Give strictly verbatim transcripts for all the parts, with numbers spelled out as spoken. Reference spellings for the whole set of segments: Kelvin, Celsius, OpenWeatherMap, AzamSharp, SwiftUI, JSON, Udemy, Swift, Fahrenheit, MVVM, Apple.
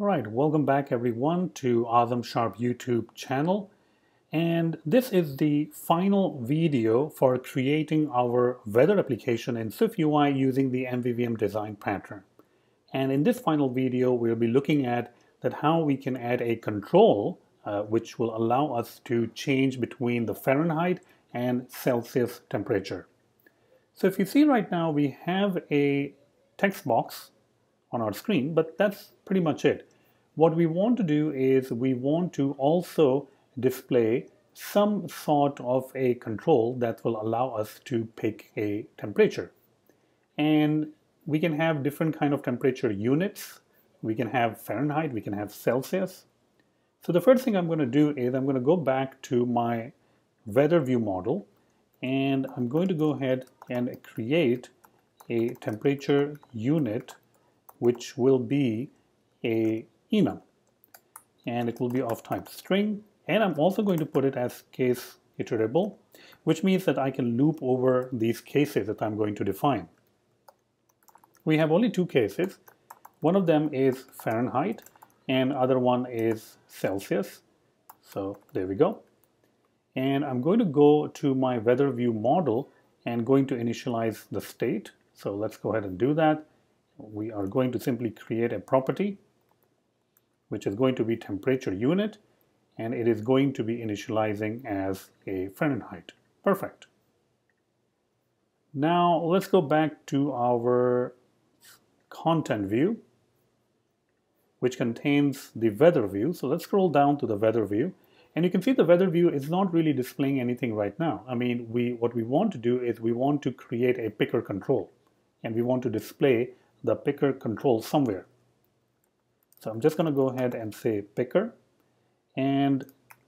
All right, welcome back everyone to AzamSharp YouTube channel. And this is the final video for creating our weather application in SwiftUI using the M V V M design pattern. And in this final video, we'll be looking at that how we can add a control uh, which will allow us to change between the Fahrenheit and Celsius temperature. So if you see right now, we have a text box on our screen, but that's pretty much it. What we want to do is we want to also display some sort of a control that will allow us to pick a temperature. And we can have different kind of temperature units. We can have Fahrenheit, we can have Celsius. So the first thing I'm going to do is I'm going to go back to my weather view model, and I'm going to go ahead and create a temperature unit which will be a enum, and it will be of type string, and I'm also going to put it as case iterable, which means that I can loop over these cases that I'm going to define. We have only two cases. One of them is Fahrenheit and other one is Celsius. So there we go. And I'm going to go to my weather view model and going to initialize the state. So let's go ahead and do that. We are going to simply create a property which is going to be temperature unit, and it is going to be initializing as a Fahrenheit. Perfect. Now let's go back to our content view, which contains the weather view. So let's scroll down to the weather view, and you can see the weather view is not really displaying anything right now. I mean, we what we want to do is we want to create a picker control, and we want to display the picker control somewhere. So I'm just going to go ahead and say picker, and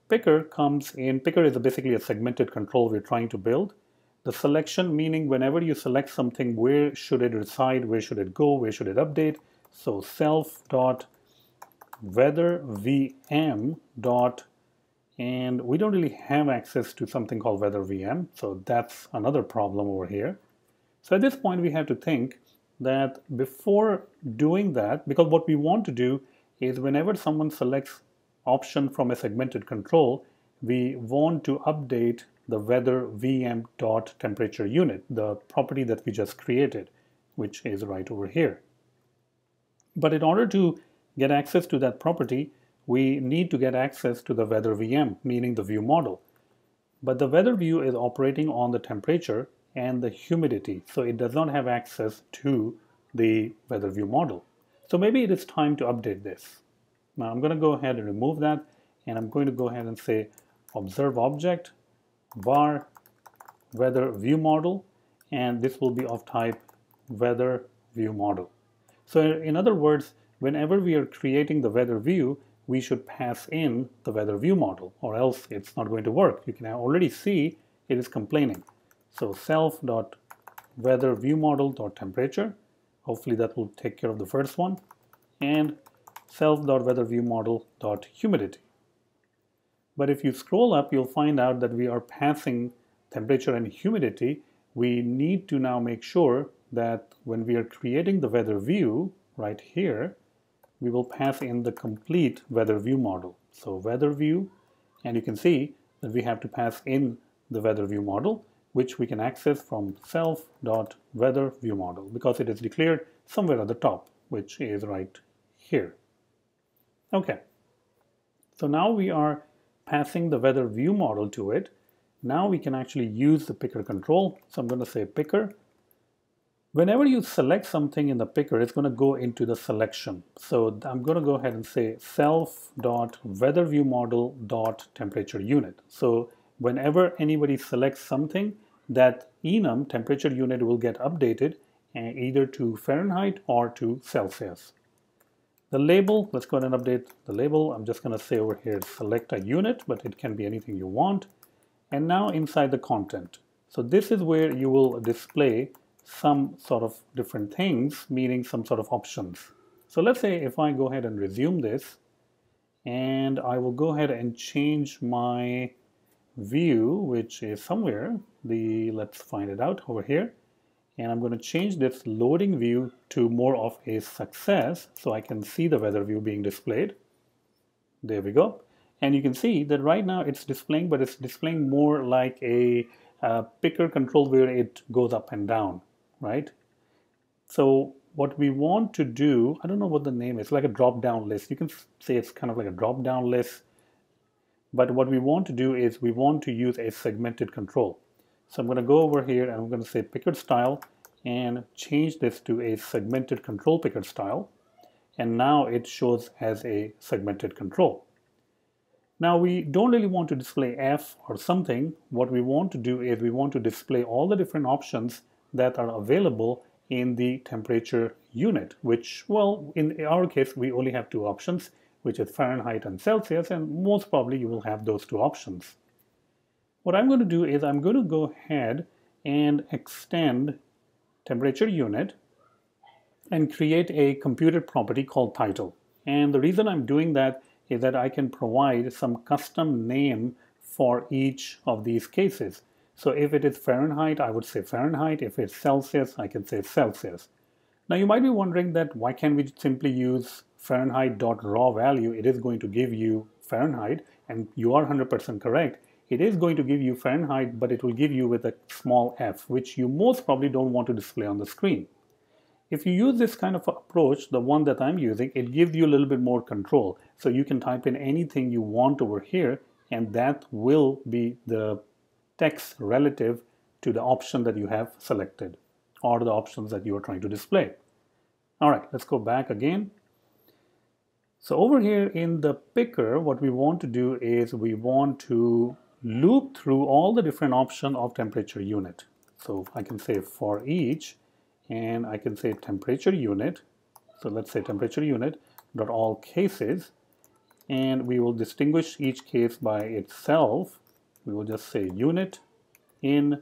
picker comes in. Picker is basically a segmented control we're trying to build. The selection, meaning whenever you select something, where should it reside, where should it go, where should it update. So self.weatherVM dot, and we don't really have access to something called weatherVM, so that's another problem over here. So at this point we have to think that before doing that, because what we want to do is whenever someone selects option from a segmented control, we want to update the weather V M dot temperature unit, the property that we just created, which is right over here. But in order to get access to that property, we need to get access to the weather V M, meaning the view model. But the weather view is operating on the temperature and the humidity, so it does not have access to the weather view model. So maybe it is time to update this. Now I'm going to go ahead and remove that, and I'm going to go ahead and say observe object var weather view model, and this will be of type weather view model. So in other words, whenever we are creating the weather view, we should pass in the weather view model, or else it's not going to work. You can already see it is complaining. So self.weatherViewModel.temperature, hopefully that will take care of the first one, and self.weatherViewModel.humidity. But if you scroll up, you'll find out that we are passing temperature and humidity. We need to now make sure that when we are creating the weather view right here, we will pass in the complete weather view model. So weather view, and you can see that we have to pass in the weather view model, which we can access from self.weatherViewModel, because it is declared somewhere at the top, which is right here. Okay, so now we are passing the weather view model to it. Now we can actually use the picker control. So I'm going to say picker. Whenever you select something in the picker, it's going to go into the selection. So I'm going to go ahead and say self.weatherViewModel.temperatureUnit. So whenever anybody selects something, that enum temperature unit will get updated uh, either to Fahrenheit or to Celsius. The label, let's go ahead and update the label. I'm just going to say over here select a unit, but it can be anything you want. And now inside the content. So this is where you will display some sort of different things, meaning some sort of options. So let's say if I go ahead and resume this, and I will go ahead and change my view, which is somewhere, the let's find it out over here, and I'm going to change this loading view to more of a success so I can see the weather view being displayed. There we go. And you can see that right now it's displaying, but it's displaying more like a uh, picker control where it goes up and down, right? So what we want to do, I don't know what the name is, like a drop-down list. You can say it's kind of like a drop-down list, but what we want to do is we want to use a segmented control. So I'm going to go over here and I'm going to say picker style and change this to a segmented control picker style. And now it shows as a segmented control. Now we don't really want to display F or something. What we want to do is we want to display all the different options that are available in the temperature unit, which, well, in our case, we only have two options, which is Fahrenheit and Celsius, and most probably you will have those two options. What I'm going to do is I'm going to go ahead and extend temperature unit and create a computed property called title. And the reason I'm doing that is that I can provide some custom name for each of these cases. So if it is Fahrenheit, I would say Fahrenheit. If it's Celsius, I can say Celsius. Now you might be wondering that why can't we simply use Fahrenheit.raw value? It is going to give you Fahrenheit, and you are one hundred percent correct. It is going to give you Fahrenheit, but it will give you with a small f, which you most probably don't want to display on the screen. If you use this kind of approach, the one that I'm using, it gives you a little bit more control. So you can type in anything you want over here, and that will be the text relative to the option that you have selected or the options that you are trying to display. All right, let's go back again. So over here in the picker, what we want to do is we want to loop through all the different options of temperature unit. So I can say for each, and I can say temperature unit. So let's say temperature unit dot all cases, and we will distinguish each case by itself. We will just say unit in,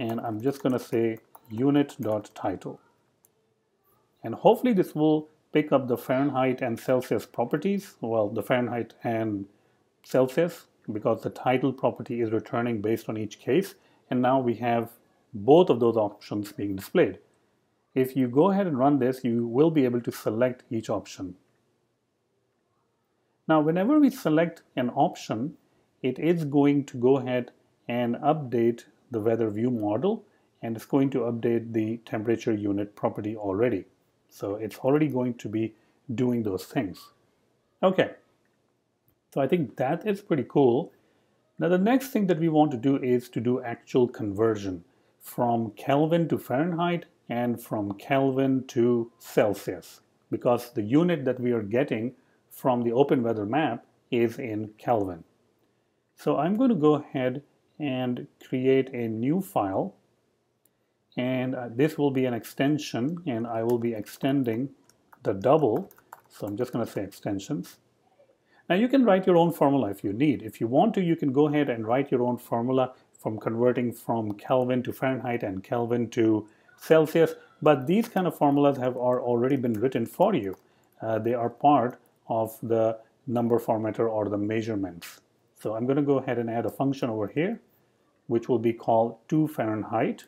and I'm just going to say unit dot title. And hopefully this will pick up the Fahrenheit and Celsius properties. Well, the Fahrenheit and Celsius, because the title property is returning based on each case. And now we have both of those options being displayed. If you go ahead and run this, you will be able to select each option. Now, whenever we select an option, it is going to go ahead and update the weather view model, and it's going to update the temperature unit property already. So it's already going to be doing those things. Okay, so I think that is pretty cool. Now the next thing that we want to do is to do actual conversion from Kelvin to Fahrenheit and from Kelvin to Celsius, because the unit that we are getting from the OpenWeatherMap is in Kelvin. So I'm going to go ahead and create a new file, and this will be an extension, and I will be extending the double. So I'm just going to say extensions. Now you can write your own formula if you need. If you want to, you can go ahead and write your own formula from converting from Kelvin to Fahrenheit and Kelvin to Celsius, but these kind of formulas have are already been written for you. Uh, they are part of the number formatter or the measurements. So I'm going to go ahead and add a function over here, which will be called to Fahrenheit.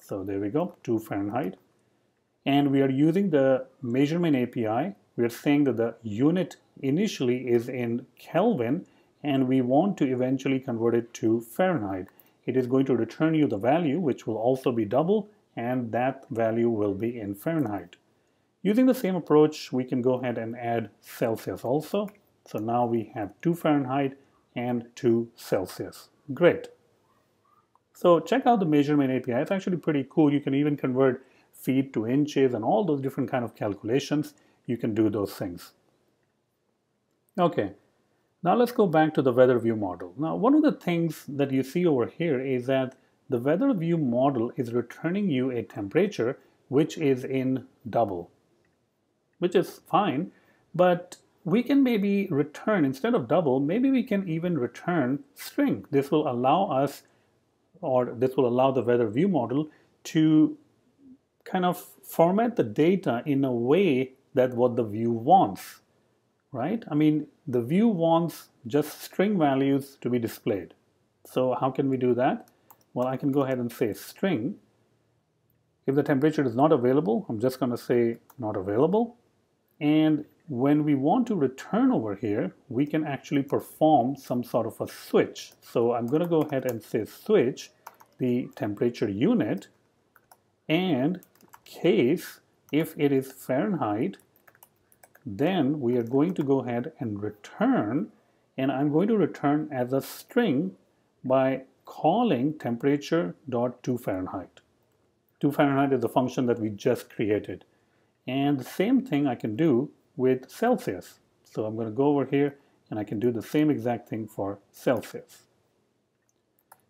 So there we go, to Fahrenheit. And we are using the measurement A P I. We are saying that the unit initially is in Kelvin, and we want to eventually convert it to Fahrenheit. It is going to return you the value, which will also be double, and that value will be in Fahrenheit. Using the same approach, we can go ahead and add Celsius also. So now we have to Fahrenheit and to Celsius. Great. So check out the measurement A P I. It's actually pretty cool. You can even convert feet to inches and all those different kind of calculations. You can do those things. Okay, now let's go back to the weather view model. Now, one of the things that you see over here is that the weather view model is returning you a temperature which is in double, which is fine, but we can maybe return, instead of double, maybe we can even return string. This will allow us, or this will allow the weather view model to kind of format the data in a way that what the view wants, right? I mean, the view wants just string values to be displayed. So how can we do that? Well, I can go ahead and say string, If the temperature is not available, I'm just going to say not available. And when we want to return over here, we can actually perform some sort of a switch. So I'm going to go ahead and say switch the temperature unit and case if it is Fahrenheit, then we are going to go ahead and return, and I'm going to return as a string by calling temperature.toFahrenheit. toFahrenheit is the function that we just created. And the same thing I can do with Celsius. So I'm going to go over here and I can do the same exact thing for Celsius.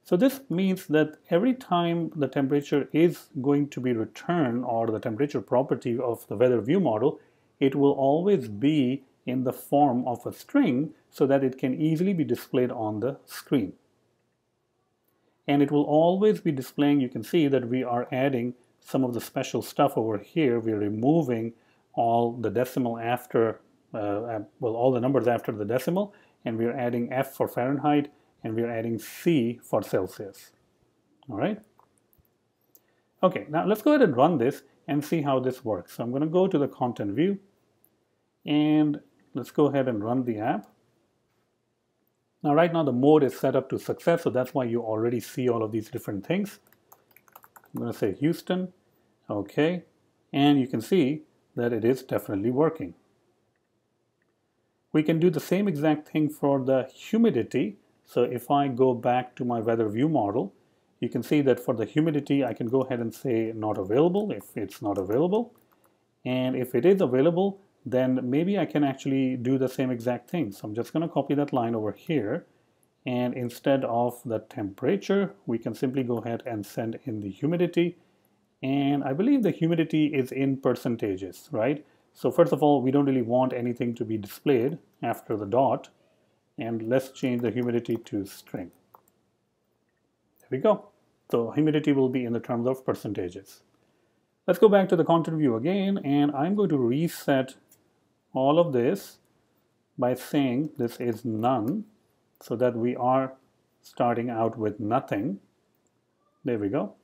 So this means that every time the temperature is going to be returned, or the temperature property of the weather view model, it will always be in the form of a string so that it can easily be displayed on the screen. And it will always be displaying, you can see that we are adding some of the special stuff over here. We are removing all the decimal after, uh, well, all the numbers after the decimal, and we are adding F for Fahrenheit, and we are adding C for Celsius. All right. Okay, now let's go ahead and run this and see how this works. So I'm going to go to the content view, and let's go ahead and run the app. Now right now the mode is set up to success, so that's why you already see all of these different things. I'm going to say Houston, okay, and you can see that it is definitely working. We can do the same exact thing for the humidity. So if I go back to my weather view model, you can see that for the humidity, I can go ahead and say not available if it's not available. And if it is available, then maybe I can actually do the same exact thing. So I'm just going to copy that line over here. And instead of the temperature, we can simply go ahead and send in the humidity. And I believe the humidity is in percentages, right? So first of all, we don't really want anything to be displayed after the dot. And let's change the humidity to string. There we go. So humidity will be in the terms of percentages. Let's go back to the content view again, and I'm going to reset all of this by saying this is none, so that we are starting out with nothing. There we go.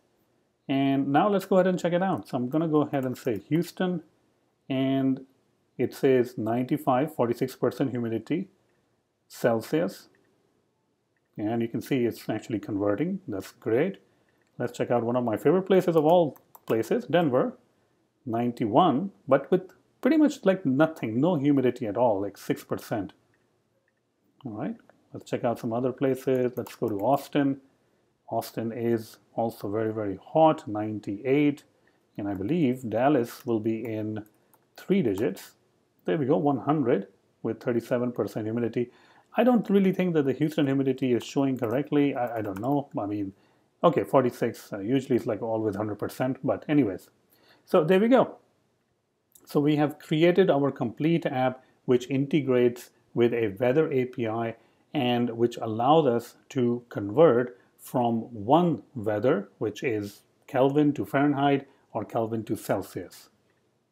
And now let's go ahead and check it out. So I'm going to go ahead and say Houston, and it says ninety-five, forty-six percent humidity, Celsius. And you can see it's actually converting. That's great. Let's check out one of my favorite places of all places, Denver, ninety-one, but with pretty much like nothing, no humidity at all, like six percent. All right, let's check out some other places. Let's go to Austin. Austin is also very, very hot, ninety-eight. And I believe Dallas will be in three digits. There we go, one hundred with thirty-seven percent humidity. I don't really think that the Houston humidity is showing correctly. I, I don't know. I mean, okay, forty-six. Uh, usually it's like always one hundred percent. But anyways, so there we go. So we have created our complete app, which integrates with a weather A P I and which allows us to convert from one weather, which is Kelvin to Fahrenheit or Kelvin to Celsius.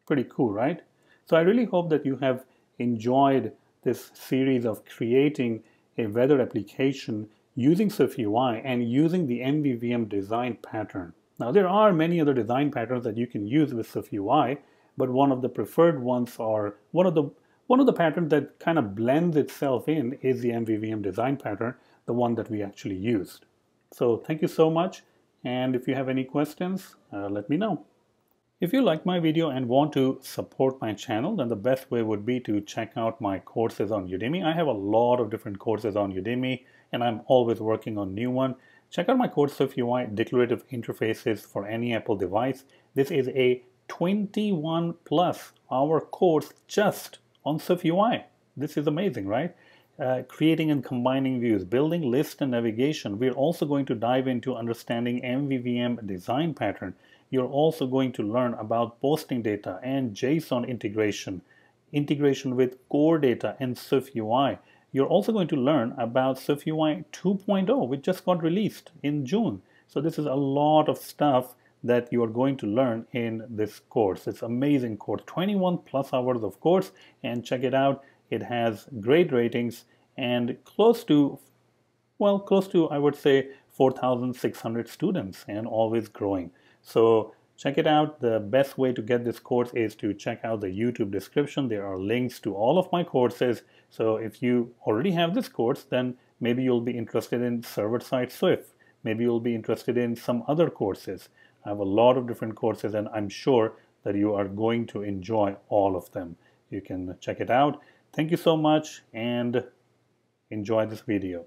Pretty cool, right? So I really hope that you have enjoyed this series of creating a weather application using SwiftUI and using the M V V M design pattern. Now there are many other design patterns that you can use with SwiftUI, but one of the preferred ones, or one of the one of the patterns that kind of blends itself in, is the M V V M design pattern, the one that we actually used. So thank you so much, and if you have any questions, uh, let me know. If you like my video and want to support my channel, then the best way would be to check out my courses on Udemy. I have a lot of different courses on Udemy, and I'm always working on new one. Check out my course SwiftUI Declarative Interfaces for any Apple device. This is a twenty-one plus hour course just on SwiftUI. This is amazing, right? Uh, creating and combining views, building lists and navigation. We're also going to dive into understanding M V V M design pattern. You're also going to learn about posting data and JSON integration, integration with core data and SwiftUI. You're also going to learn about SwiftUI two point oh, which just got released in June. So this is a lot of stuff that you are going to learn in this course. It's an amazing course, twenty-one plus hours of course, and check it out. It has great ratings and close to, well, close to, I would say, four thousand six hundred students, and always growing. So Check it out. The best way to get this course is to check out the YouTube description. There are links to all of my courses. So if you already have this course, then maybe you'll be interested in server-side Swift. Maybe you'll be interested in some other courses. I have a lot of different courses, and I'm sure that you are going to enjoy all of them. You can check it out. Thank you so much, and enjoy this video.